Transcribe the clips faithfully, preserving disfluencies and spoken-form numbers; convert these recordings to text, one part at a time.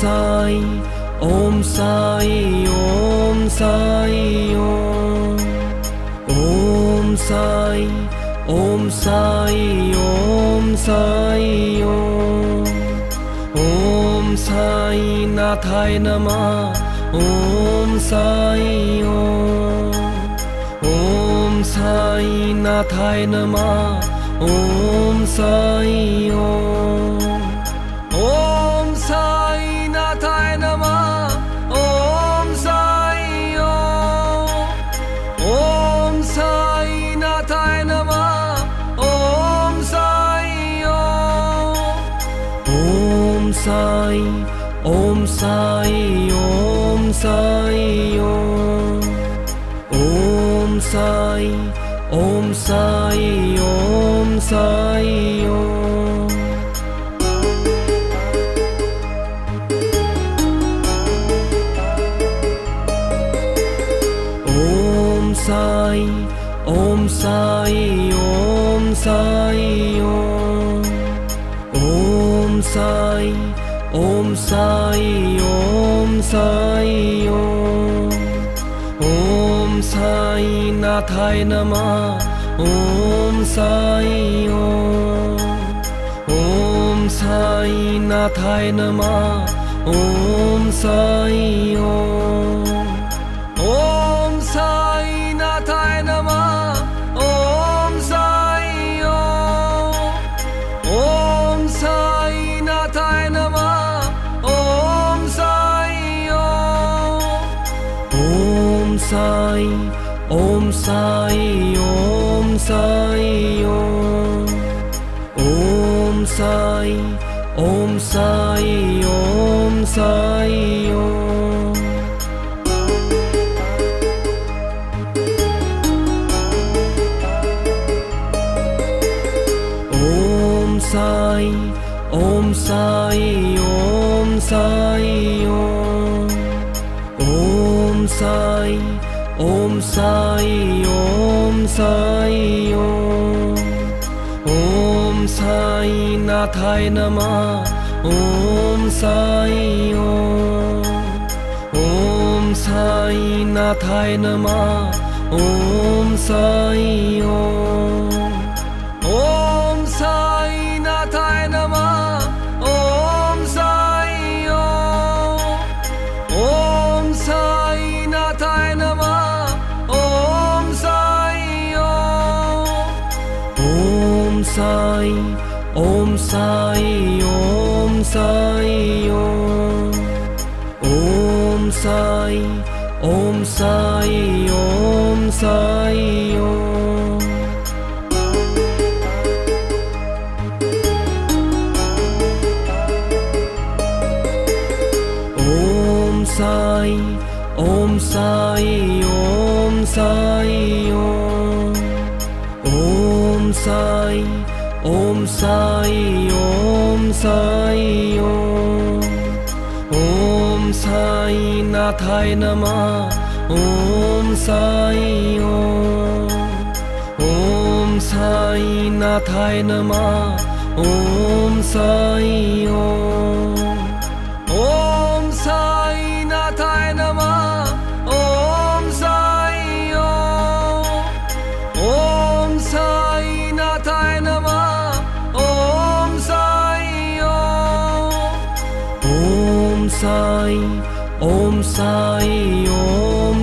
Sai, Om Sai, Om Sai, Om. Om Sai, Om Sai, Om Sai, Om. Om Sai Nathai Namah, Om Sai, Om. Om Sai Nathai Namah, Om Sai, Om. Om Sai Nathai Namah, Om Sai, Om. Om Sai Nathai Namah, Om Sai, Om. Om Sai, Om Sai, Om Sai, Om. Om Sai, Om Sai, Om Sai, Om. Om Sai, Om Sai, Om Sai, Om. Om Sai, Om Sai, Om Sai, Om. Om Sai Nathai Namah, Om Sai, Om. Om Sai Nathai Namah, Om Sai, Om. Om Sai Nathai Namah, Om Sai, Om. Om Sai Nathai Namah, Om Sai, Om. Om Sai, Om Sai, Om Sai, Om. Om Sai, Om Sai, Om Sai, Om. Om Sai, Om Sai, Om Sai, Om. Om Sai, Om Sai, Om Sai, Om. Om Sai Nathai Namah, Om Sai, Om. Om Sai Nathai Namah, Om Sai, Om. Om Sai Nathai Namah, Om Sai, Om. Om Sai Nathai Namah, Om Sai, Om Sai, Om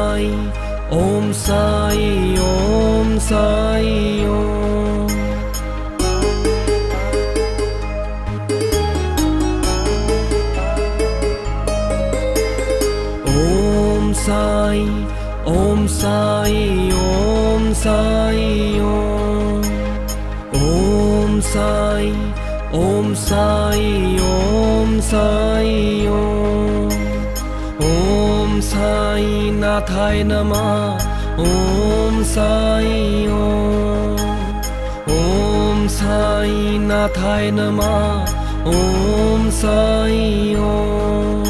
Om Sai, Om Sai, Om. Om Sai, Om Sai, Om Sai, Om. Om Sai, Om Sai, Om Sai, Om. Om Sai Nathai Namah, Om Sai, Om. Om Sai Nathai Namah, Om Sai, Om. Om Sai Nathai Namah, Om Sai, Om. Om Sai Nathai Namah, Om Sai, Om Sai, Om Sai, Om. Om Sai, Om Sai, Om Sai, Om. Om Sai, Om Sai, Om Sai, Om. Om Sai, Om Sai, Om Sai, Om. Om Sai Nathai Namah, Om Sai, Om. Om Sai Nathai Namah, Om Sai, Om.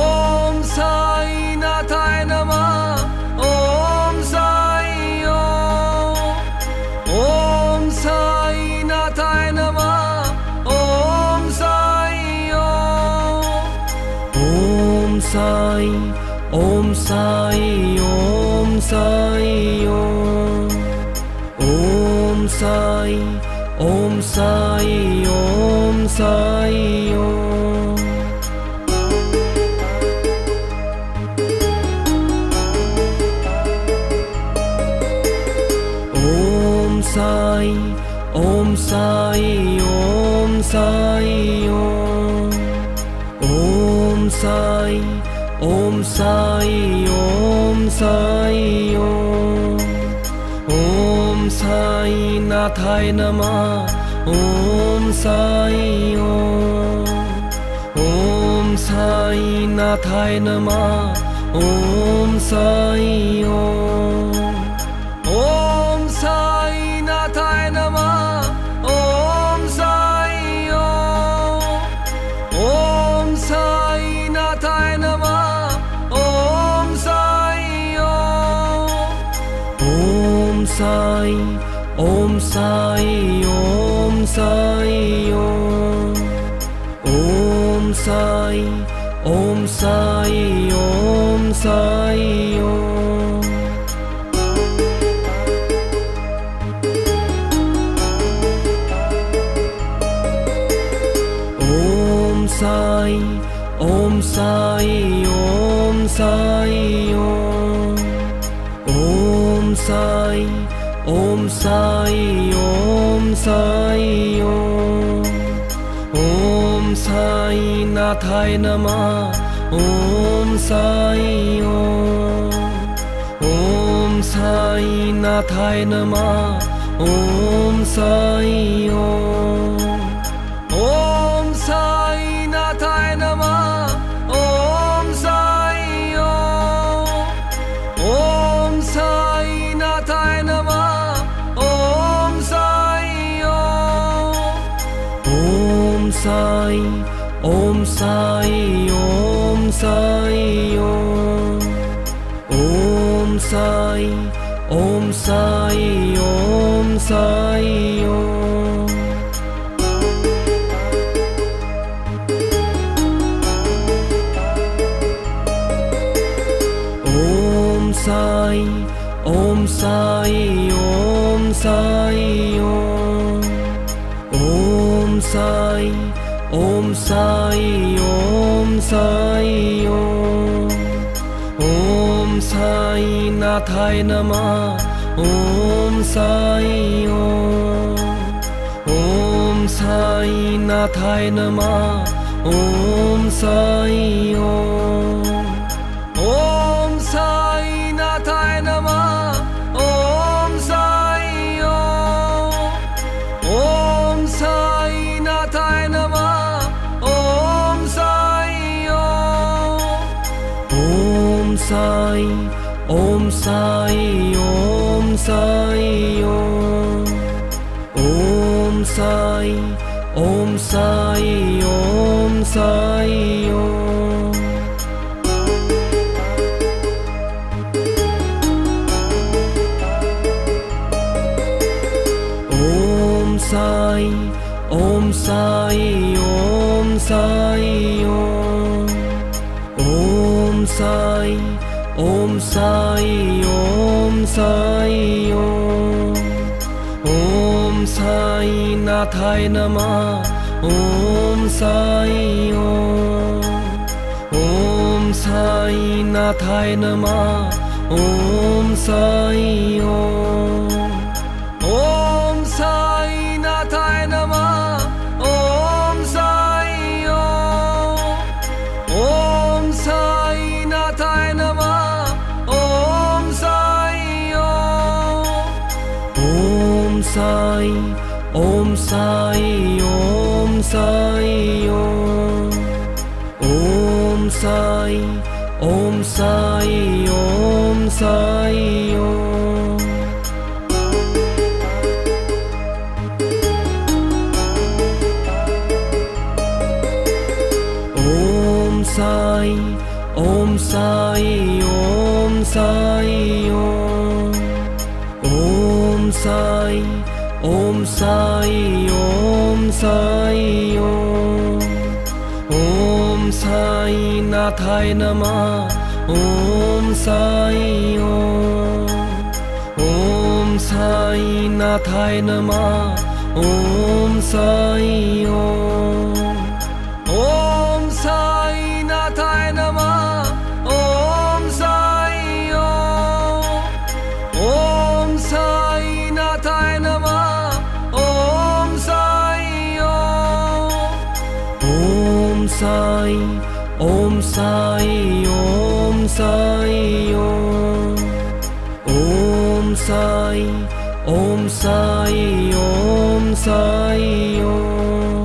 Om Sai Nathai Namah, Om Sai, Om. Om Sai Nathai Namah. Sai, Om Sai, Om Sai, Om. Om Sai, Om Sai, Om Sai, Om. Om Sai, Om Sai, Om Sai, Om. Om Sai, Om Sai, Om Sai, Om. Om Sai Nathai Namah, Om Sai Om. Om Sai Nathai Namah, Om Sai Om. Om Sai Nathai Namah, Om Sai Om. Om Sai Nathai Namah, Om Sai Om. Om Sai, Om Sai, Om Sai Om. Om Sai, Om Sai, Om Sai Om. Om Sai, Om Sai, Om Sai Om. Om Sai, Om Sai, Om Sai Om. Om Sai Nathai Namah, Om Sai Om. Om Sai Nathai Namah, Om Sai Om. Om Sai Nathai Namah, Om Sai Om. Om Sai Nathai Namah, Sai, Om Sai, Om Sai Om. Om Sai, Om Sai, Om Sai Om. Om Sai, Om Sai, Om Sai Om. Om Sai, Om Sai, Om Sai Om. Om Sai Nathai Namah, Om Sai Om. Om Sai Nathai Namah, Om Sai Om. Om Sai Nathai Namah, Om Sai Om. Om Sai Nathai Namah, Sai, Om Sai, Om Sai Om. Om Sai, Om Sai, Om Sai Om. Om Sai, Om Sai, Om Sai Om. Om Sai, Om Sai, Om Sai Om. Om Sai Nathai Namah, Om Sai Om. Om Sai Nathai Namah, Om Sai Om. Om Sai Nathai Namah, Om Sai Om. Om Sai Nathai Namah, Sai, Om Sai, Om Sai Om. Om Sai, Om Sai, Om Sai Om. Om Sai, Om Sai, Om Sai Om. Om Sai, Om Sai, Om Sai Om. Om Sai Nathai Namah. Om Sai Om. Om Sai Nathai Namah. Om Sai Om. Om Sai Nathai Namah. Om Sai Om. Om Sai Nathai Namah. Om Sai Om. Om Sai Om Sai Om Sai Om.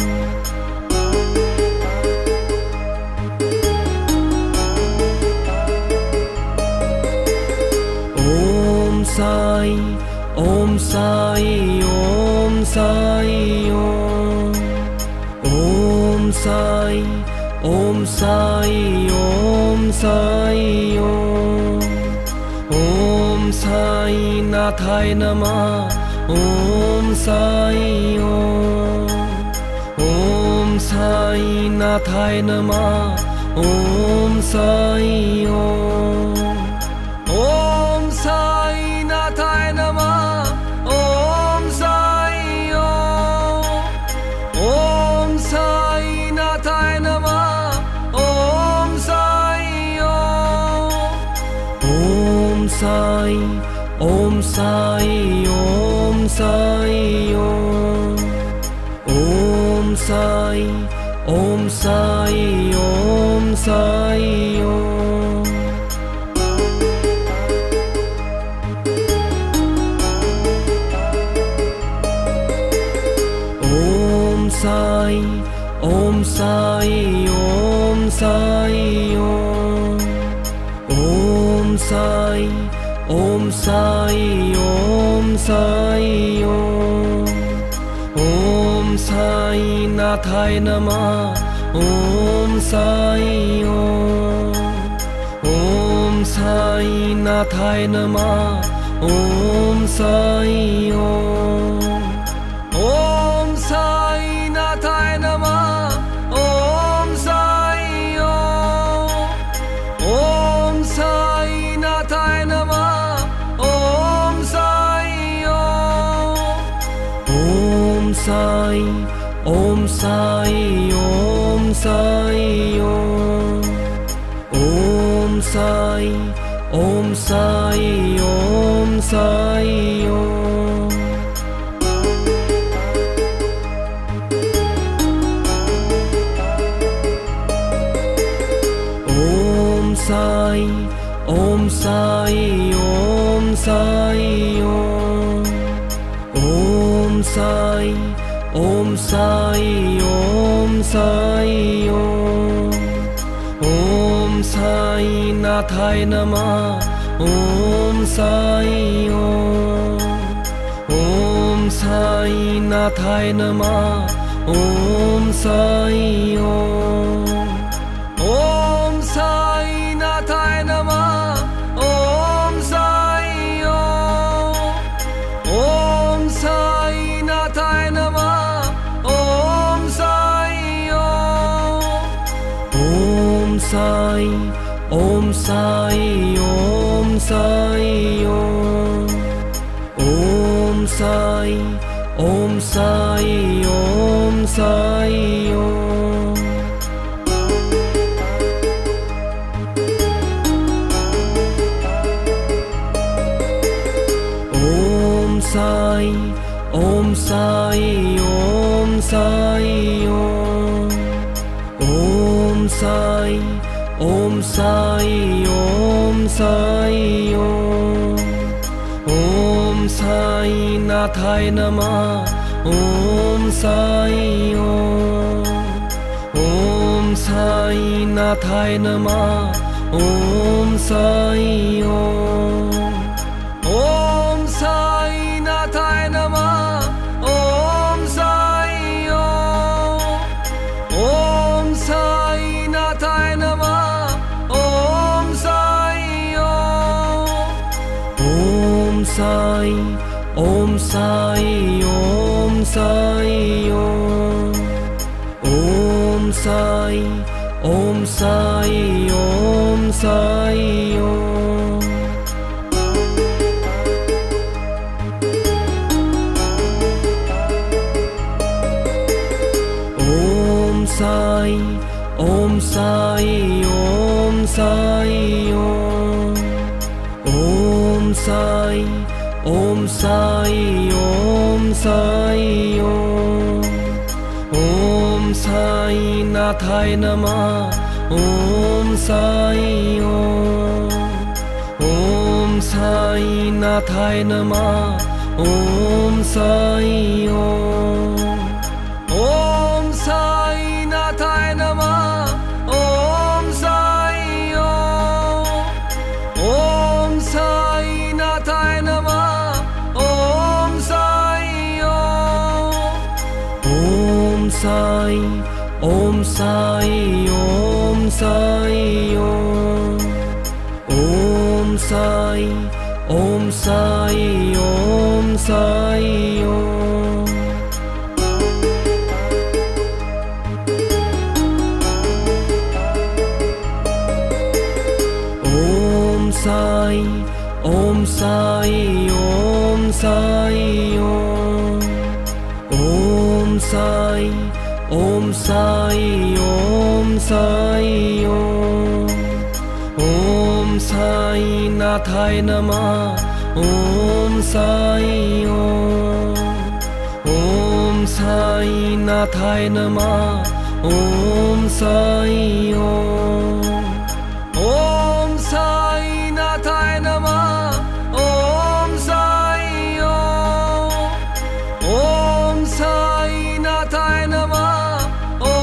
Om Sai Om Sai Om Sai Om. Om Sai Om Sai Om Sai Om. Om Sai Om Sai Om Sai Om. Om Sai Nathai Namah. Om Sai Om. Om Sai Nathai Namah. Om Sai Om. Om Sai Nathai Namah. Om Sai Om. Om Sai Nathai Namah. Sai Om Sai Om Sai Om. Om Sai Om Sai Om Sai Om. Om Sai Om Sai Om Sai Om. Om Sai Om Sai Om Sai Om. Om Sai Nathai Namah. Om Sai Om. Om Sai Nathai Namah. Om Sai Om. Om Sai Nathai Namah. Om Sai Om. Om Sai Nathai Namah. Sai Om Sai Om Sai Om. Om Sai Om Sai Om Sai Om. Om Sai Om Sai Om Sai Om. Om Sai Om Sai Om Sai Om. Om Sai Nathai Namah. Om Sai Om. Om Sai Nathai Namah. Om Sai Om. Om Sai Nathai Namah. Om Sai Om. Om Sai Nathai Namah. Sai Om Sai Om Sai Om. Om Sai Om Sai Om Sai Om. Om Sai Om Sai Om Sai Om. Om Sai Om Sai Om Sai Om. Om Sai Nathai Namah. Om Sai Om. Om Sai Nathai Namah. Om Sai Om. Om Sai Nathai Namah. Om Sai Om. Om Sai Nathai Namah. Sai Om Sai Om Sai Om. Om Sai Om Sai Om, Sai Om. Om Sai, Om Sai, Om Sai Om. Om Sai, Om Sai, Om Sai Om. Om Sai Nathai Namah. Om Sai Om. Om Sai Nathai Namah. Om Sai Om. Om Sai Nathai Namah. Om Sai Om. Om Sai Nathai Namah. Om Sai Om. Om Sai. Om Sai Om Sai Om. Om Sai Om Sai Om Sai Om. Om Sai Om Sai Om Sai Om. Om Sai Om Sai Om Sai Om. Om Sai Nathai Namah. Om Sai Om. Om Sai Nathai Namah. Om Sai Om. Om Sai Nathai Namah. Om Sai Om. Om Sai Nathai Namah.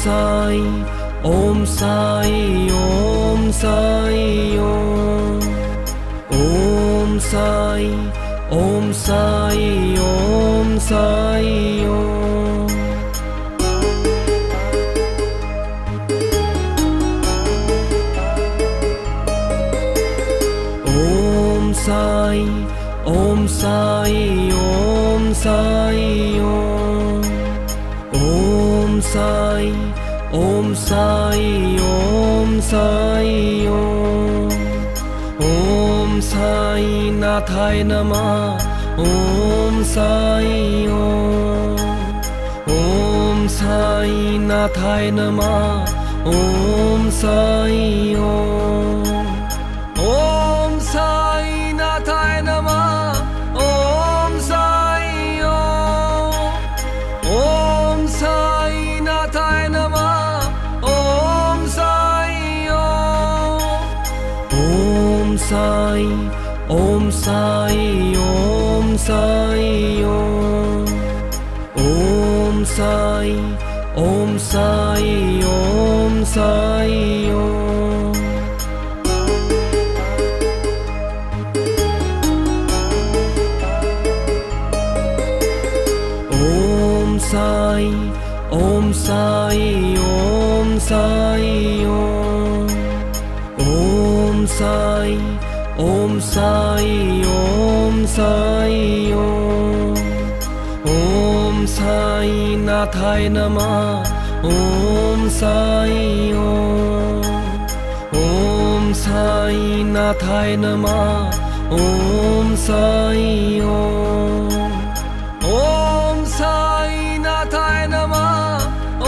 Sai Om Sai Om Sai Om. Om Sai Om Sai Om Sai Om. Om Sai Om Sai Om Sai Om. Om Sai Om Sai Om Sai Om. Om Sai Nathai Namah. Om Sai Om. Om Sai Nathai Namah. Om Sai Om. Om Sai Nathai Namah. Om Sai Om. Om Sai Nathai Namah. Sai Om Sai Om Sai Om. Om Sai Om Sai Om Sai Om. Om Sai Om Sai Om Sai Om. Om Sai Om Sai Om Sai Om. Om Sai Nathai Namah. Om Sai Om. Om Sai Nathai Namah. Om Sai Om. Om Sai Nathai Namah. Om Sai Om. Om Sai Nathai Namah. Sai Om Sai Om Sai Om. Om Sai Om Sai Om Sai Om. Om Sai Om Sai Om Sai Om. Om Sai Om Sai Om Sai Om. Om Sai Nathai Namah. Om Sai Om. Om Sai Nathai Namah. Om Sai Om, Om Sai Nathaya Namah,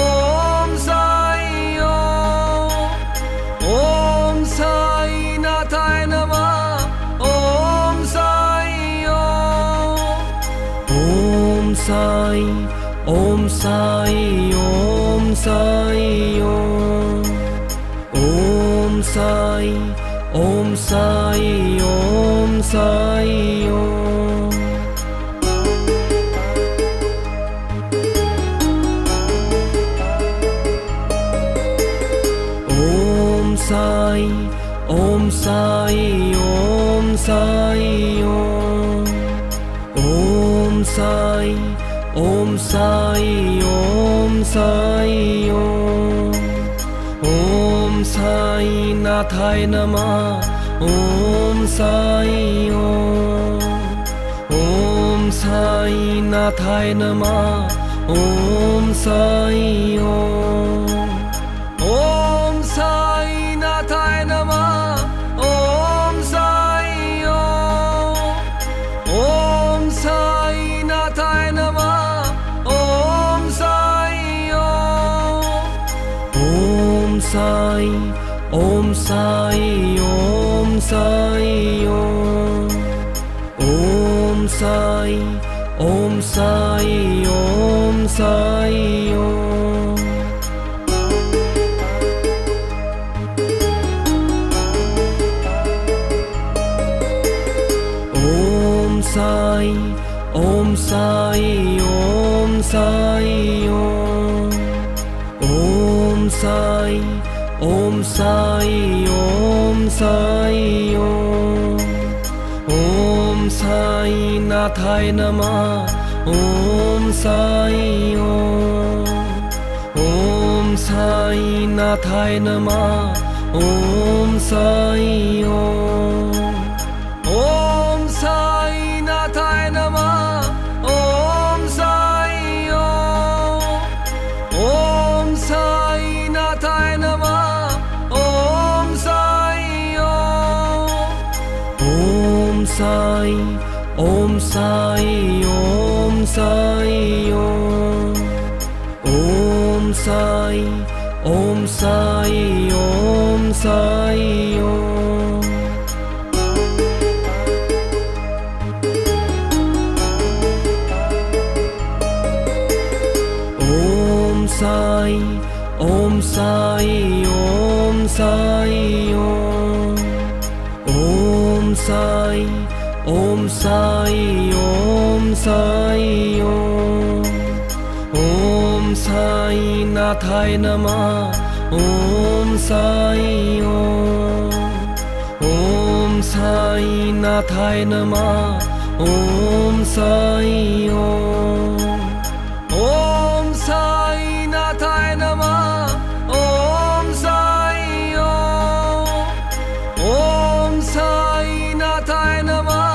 Om Sai Om, Om Sai Nathaya Namah, Om Sai Om, Om Sai, Om Sai, Om Sai Om, Om Sai. Om Sai Om Sai Om. Om Sai Om Sai Om Sai Om. Om Sai Om Sai Om Sai Om. Om Sai Nathaya Namah, Om Sai Om, Om Sai Nathaya Namah, Om Sai Om, Om Sai Nathaya Namah, Om Sai Om, Om Sai Nathaya Namah, Om Sai Om, Om Sai. Om Sai Om Sai Om. Om Sai Om Sai Om Sai Om. Om Sai Om Sai Om Sai Om. Om Sai Om Sai Om Sai Om. Om Sai Nathaya Namah, Om Sai Om, Om Sai Nathaya Namah, Om Sai Om, Om Sai Nathaya Namah, Om Sai Om, Om Sai Nathaya Namah.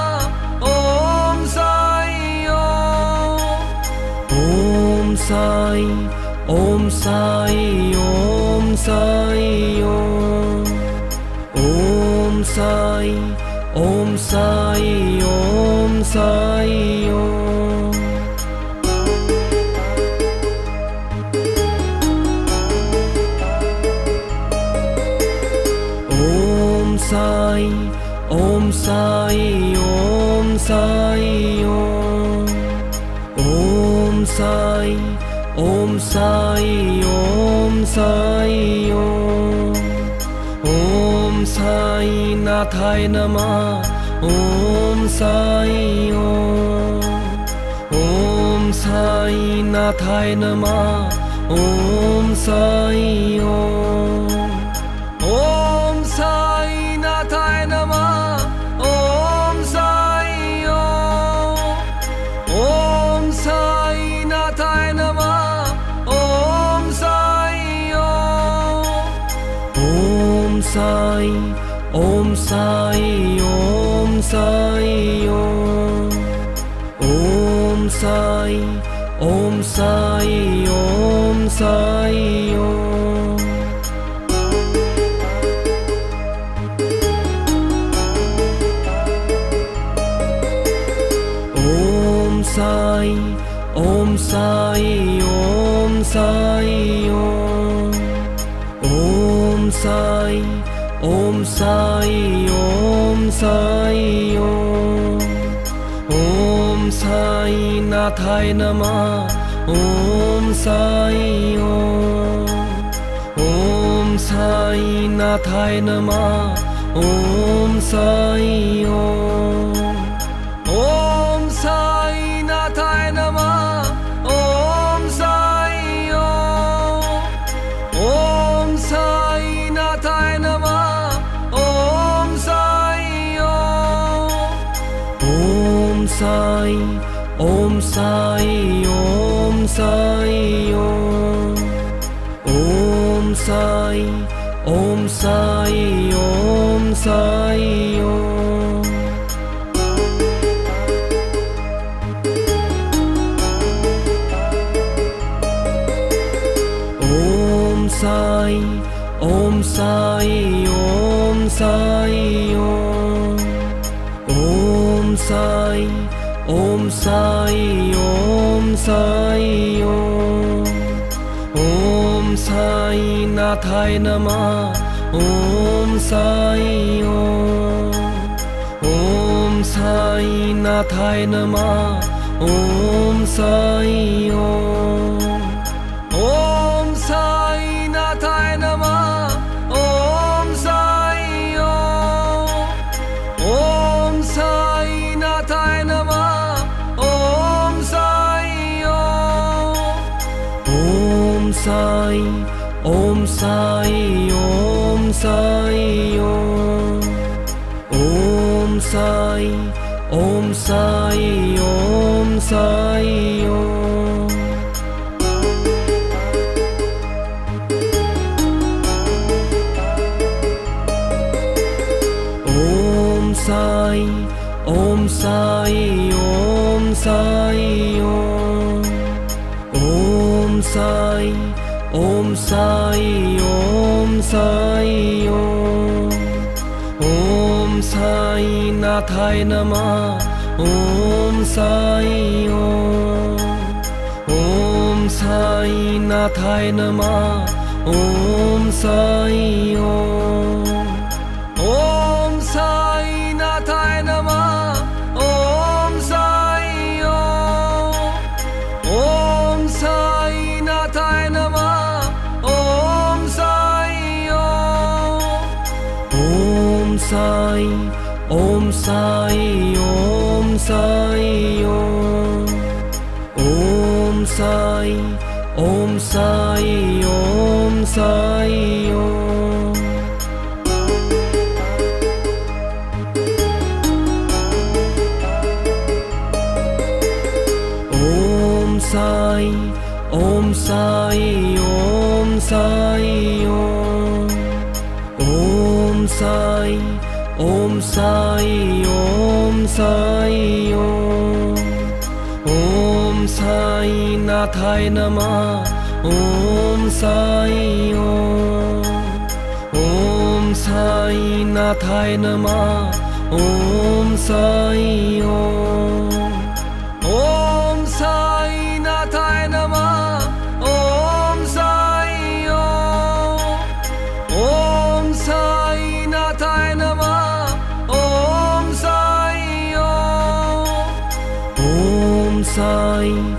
Sai Om Sai Om Sai Om. Om Sai Om Sai Om Sai Om. Om Sai Om Sai Om Sai Om. Om Sai Om Sai Om Sai Om. Om Sai Nathaya Namah, Om Sai Om, Om Sai Nathaya Namah, Om Sai Om, Om Sai Nathaya Namah, Om Sai Om, Om Sai Nathaya Namah. Om Sai Om Sai Om Sai Om. Om Sai Om Sai Om Sai Om. Om Sai Om Sai Om Sai Om. Om Sai Om Sai Om Sai Om. Om Sai Nathaya Namah, Om Sai Om, Om Sai Nathaya Namah, Om Sai Om, Om Sai Nathaya Namah, Om Sai Om, Om Sai Nathaya Namah. Om Sai Om Sai Om Sai Om. Om Sai Om Sai Om Sai Om. Sai, Om Sai, Om Sai, Om. Om Sai, Om Sai, Om Sai, Om. Om Sai Nathai Namah, Om Sai, Om. Om Sai Nathai Namah, Om Sai, Om. Om Sai Nathai Namah, Om Sai, Om. Om Sai Nathai Namah, Om Sai, Om. Om Sai, Om Sai, Om Sai, Om. Om Sai, Om Sai, Om Sai, Om. Om Sai, Om Sai, Om Sai, Om. Om Sai, Om Sai, Om Sai, Om. Om Sai Nathai Namah, Om Sai, Om. Om Sai Nathai Namah, Om Sai, Om. Om Sai Nathai Namah, Om Sai, Om. Om Sai Nathai Namah, Om Sai, Om. Om Sai, Om Sai, Om Sai, Om. Om Sai, Om Sai, Om Sai, Om. Om Sai, Om Sai, Om Sai, Om. Om Sai, Om Sai, Om Sai, Om. Om Sai Nathai Namah, Om Sai, Om. Om Sai Nathai Namah, Om Sai, Om. Om Sai Nathai Namah, Om Sai, Om. Om Sai Nathai Namah,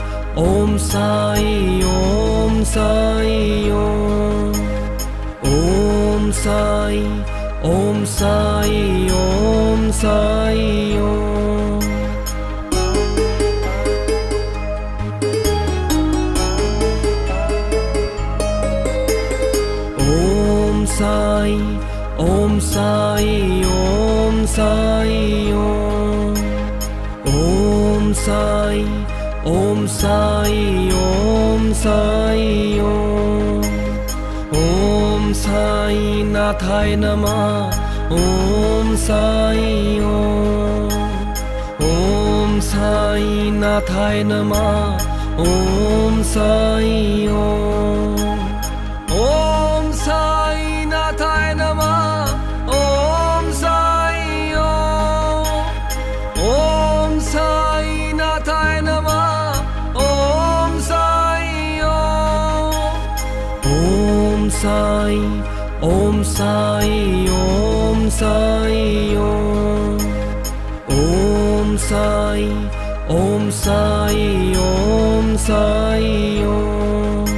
Sai, Om Sai, Om Sai, Om. Om Sai, Om Sai, Om Sai, Om. Om Sai, Om Sai, Om Sai, Om. Om Sai, Om Sai, Om Sai, Om. Om Sai Nathai Namah, Om Sai, Om. Om Sai Nathai Namah, Om Sai, Om. Om Sai Nathai Namah, Om Sai, Om. Om Sai Nathai Namah, Om Sai, Om Sai, Om Sai, Om. Om Sai, Om Sai, Om Sai, Om. Om Sai, Om Sai, Om Sai, Om. Om Sai, Om Sai, Om Sai, Om. Om Sai Nathai Namah, Om Sai, Om. Om Sai Nathai Namah, Om Sai, Om. Om Sai Nathai Namah, Om Sai, Om. Om Sai Nathai Namah. Sai, Om Sai, Om Sai, Om. Om Sai, Om Sai, Om Sai, Om.